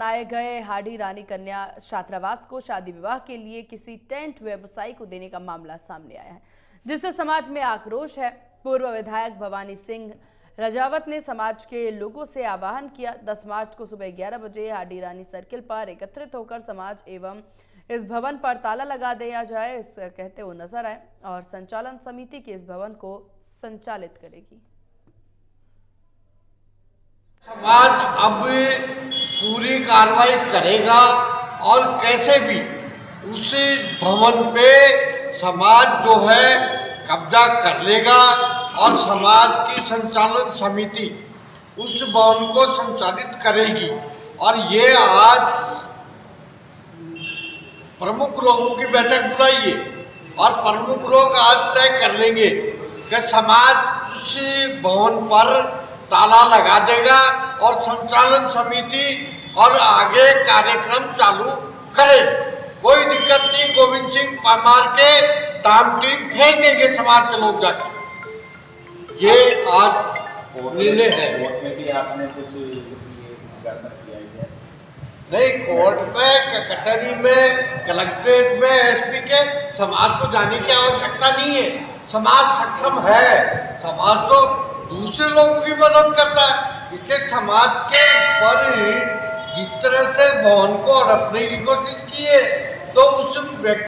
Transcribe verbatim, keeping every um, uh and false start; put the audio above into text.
बनाए गए हाड़ी रानी कन्या छात्रावास को शादी विवाह के लिए किसी टेंट व्यवसायी को देने का मामला सामने आया है, जिससे समाज में आक्रोश है। पूर्व विधायक भवानी सिंह राजावत ने समाज के लोगों से आह्वान किया, दस मार्च को सुबह ग्यारह बजे हाड़ी रानी सर्किल पर एकत्रित होकर समाज एवं इस भवन पर ताला लगा दिया जाए, इस कहते हुए नजर आए और संचालन समिति के इस भवन को संचालित करेगी। समाज अब पूरी कार्रवाई करेगा और कैसे भी उसी भवन पे समाज जो है कब्जा कर लेगा और समाज की संचालन समिति उस भवन को संचालित करेगी। और ये आज प्रमुख लोगों की बैठक बुलाइए और प्रमुख लोग आज तय कर लेंगे कि समाज उसी भवन पर ताला लगा देगा और संचालन समिति और आगे कार्यक्रम चालू करें। कोई दिक्कत नहीं, गोविंद सिंह परमार के टाइम टीम फेंक देंगे समाज के लोग जाकर। ये आज निर्णय है। कोर्ट में भी आपने कुछ नहीं, कोर्ट में, कचहरी में, कलेक्ट्रेट में, एसपी के समाज को जाने की आवश्यकता नहीं है। समाज सक्षम है, समाज तो दूसरे लोगों की मदद करता है। इसलिए समाज के ऊपर जिस तरह से भवन को और अपनी कोशिश की है तो उस व्यक्ति